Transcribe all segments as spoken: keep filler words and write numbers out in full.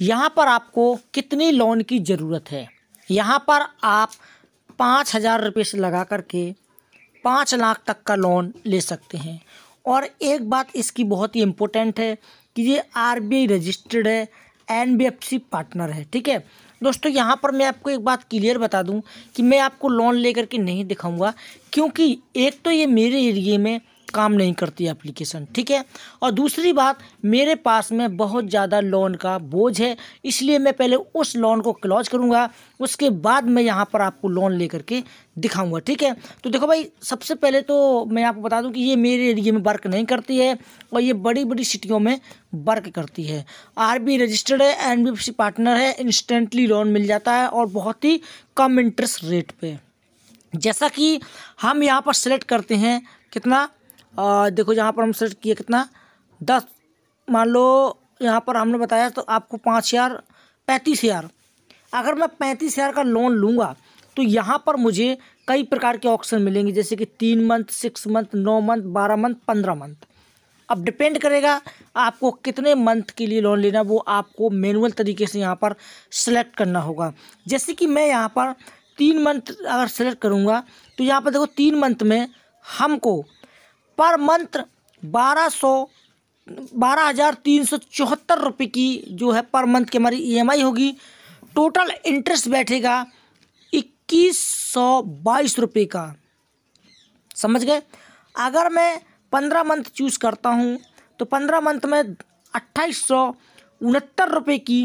यहाँ पर आपको कितनी लोन की ज़रूरत है। यहाँ पर आप पाँच हज़ार रुपये से लगा करके पाँच लाख तक का लोन ले सकते हैं। और एक बात इसकी बहुत ही इम्पोर्टेंट है कि ये आरबीआई रजिस्टर्ड है, एनबीएफसी पार्टनर है। ठीक है दोस्तों, यहाँ पर मैं आपको एक बात क्लियर बता दूं कि मैं आपको लोन लेकर के नहीं दिखाऊंगा, क्योंकि एक तो ये मेरे एरिए में काम नहीं करती एप्लीकेशन, ठीक है, और दूसरी बात मेरे पास में बहुत ज़्यादा लोन का बोझ है, इसलिए मैं पहले उस लोन को क्लोज करूँगा, उसके बाद मैं यहाँ पर आपको लोन लेकर के दिखाऊँगा। ठीक है, तो देखो भाई, सबसे पहले तो मैं आपको बता दूं कि ये मेरे एरिया में वर्क नहीं करती है और ये बड़ी बड़ी सिटियों में वर्क करती है। आरबी रजिस्टर्ड है, एनबीएफसी पार्टनर है, इंस्टेंटली लोन मिल जाता है और बहुत ही कम इंटरेस्ट रेट पर। जैसा कि हम यहाँ पर सेलेक्ट करते हैं कितना, और देखो यहाँ पर हम सर्च किया कितना, दस, मान लो यहाँ पर हमने बताया तो आपको पाँच हज़ार पैंतीस हज़ार अगर मैं पैंतीस हज़ार का लोन लूँगा तो यहाँ पर मुझे कई प्रकार के ऑप्शन मिलेंगे, जैसे कि तीन मंथ, सिक्स मंथ, नौ मंथ, बारह मंथ, पंद्रह मंथ। अब डिपेंड करेगा आपको कितने मंथ के लिए लोन लेना, वो आपको मैनुअल तरीके से यहाँ पर सेलेक्ट करना होगा। जैसे कि मैं यहाँ पर तीन मंथ अगर सेलेक्ट करूँगा तो यहाँ पर देखो तीन मंथ में हमको पर मंथ बारह सौ बारह हज़ार तीन सौ चौहत्तर रुपये की जो है पर मंथ की हमारी ईएमआई होगी। टोटल इंटरेस्ट बैठेगा इक्कीस सौ बाईस रुपये का, समझ गए। अगर मैं पंद्रह मंथ चूज़ करता हूँ तो पंद्रह मंथ में अट्ठाईस सौ उनहत्तर रुपये की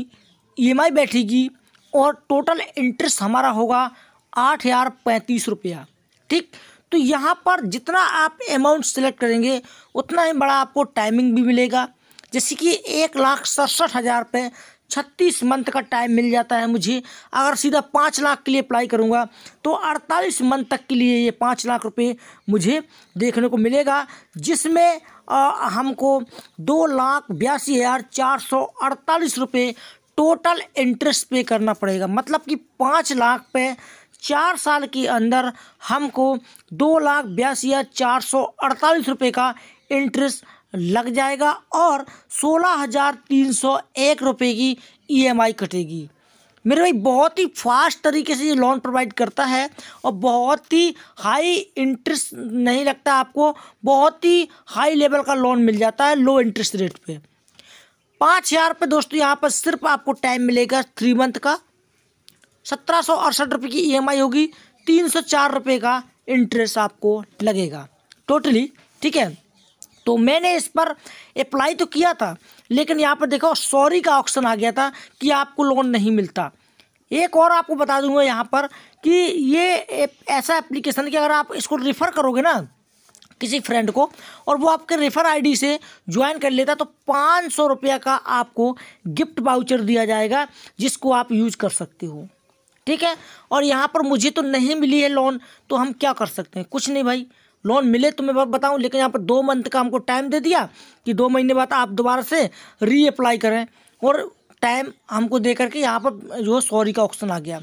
ईएमआई बैठेगी और टोटल इंटरेस्ट हमारा होगा आठ हज़ार पैंतीस रुपया। ठीक, तो यहाँ पर जितना आप अमाउंट सेलेक्ट करेंगे उतना ही बड़ा आपको टाइमिंग भी मिलेगा। जैसे कि एक लाख सड़सठ हज़ार पे छत्तीस मंथ का टाइम मिल जाता है मुझे। अगर सीधा पाँच लाख के लिए अप्लाई करूँगा तो अड़तालीस मंथ तक के लिए ये पाँच लाख रुपए मुझे देखने को मिलेगा, जिसमें आ, हमको दो लाख बयासी हज़ार चार सौ अड़तालीस रुपये टोटल इंटरेस्ट पे करना पड़ेगा। मतलब कि पाँच लाख पे चार साल के अंदर हमको दो लाख बयासी हज़ार चार सौ अड़तालीस रुपये का इंटरेस्ट लग जाएगा और सोलह हज़ार तीन सौ एक रुपये की ईएमआई कटेगी। मेरे भाई, बहुत ही फास्ट तरीके से ये लोन प्रोवाइड करता है और बहुत ही हाई इंटरेस्ट नहीं लगता आपको, बहुत ही हाई लेवल का लोन मिल जाता है लो इंटरेस्ट रेट पे। पाँच हज़ार पे दोस्तों यहाँ पर सिर्फ आपको टाइम मिलेगा थ्री मंथ का, सत्रह सौ अड़सठ रुपये की ईएमआई होगी, तीन सौ चार रुपये का इंटरेस्ट आपको लगेगा टोटली। ठीक है, तो मैंने इस पर अप्लाई तो किया था, लेकिन यहाँ पर देखो सॉरी का ऑप्शन आ गया था कि आपको लोन नहीं मिलता। एक और आपको बता दूंगा यहाँ पर कि ये ऐसा एप्लीकेशन कि अगर आप इसको रिफ़र करोगे ना किसी फ्रेंड को और वो आपके रेफ़र आईडी से ज्वाइन कर लेता तो पाँच सौ रुपया का आपको गिफ्ट वाउचर दिया जाएगा, जिसको आप यूज कर सकते हो। ठीक है, और यहाँ पर मुझे तो नहीं मिली है लोन, तो हम क्या कर सकते हैं, कुछ नहीं भाई। लोन मिले तो मैं बताऊँ, लेकिन यहाँ पर दो मंथ का हमको टाइम दे दिया कि दो महीने बाद आप दोबारा से री अप्लाई करें, और टाइम हमको दे करके यहाँ पर जो सॉरी का ऑप्शन आ गया।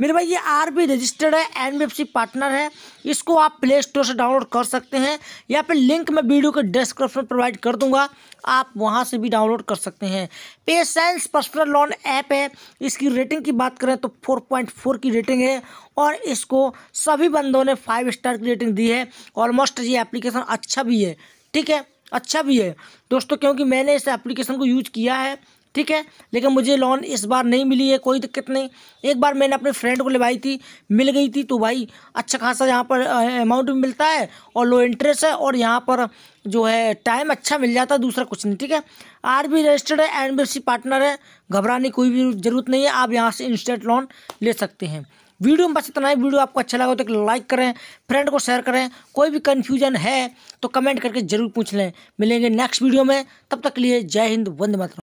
मेरे भाई, ये आरबी रजिस्टर्ड है, एनबीएफसी पार्टनर है, इसको आप प्ले स्टोर से डाउनलोड कर सकते हैं या फिर लिंक मैं वीडियो के डिस्क्रिप्शन में प्रोवाइड कर दूंगा, आप वहाँ से भी डाउनलोड कर सकते हैं। पेसेंस पर्सनल लोन ऐप है, इसकी रेटिंग की बात करें तो फोर पॉइंट फोर की रेटिंग है और इसको सभी बंदों ने फाइव स्टार की रेटिंग दी है। ऑलमोस्ट ये एप्लीकेशन अच्छा भी है, ठीक है, अच्छा भी है दोस्तों, क्योंकि मैंने इस एप्लीकेशन को यूज किया है। ठीक है, लेकिन मुझे लोन इस बार नहीं मिली है, कोई दिक्कत नहीं। एक बार मैंने अपने फ्रेंड को लेवाई थी, मिल गई थी, तो भाई अच्छा खासा यहाँ पर अमाउंट भी मिलता है और लो इंटरेस्ट है और यहाँ पर जो है टाइम अच्छा मिल जाता है, दूसरा कुछ नहीं। ठीक है, आरबी रजिस्टर्ड है, एनबीएफसी पार्टनर है, घबराने कोई भी जरूरत नहीं है, आप यहाँ से इंस्टेंट लोन ले सकते हैं। वीडियो में बस इतना ही। वीडियो आपको अच्छा लगा तो लाइक करें, फ्रेंड को शेयर करें, कोई भी कन्फ्यूजन है तो कमेंट करके जरूर पूछ लें। मिलेंगे नेक्स्ट वीडियो में, तब तक के लिए जय हिंद, वंदे मातरम।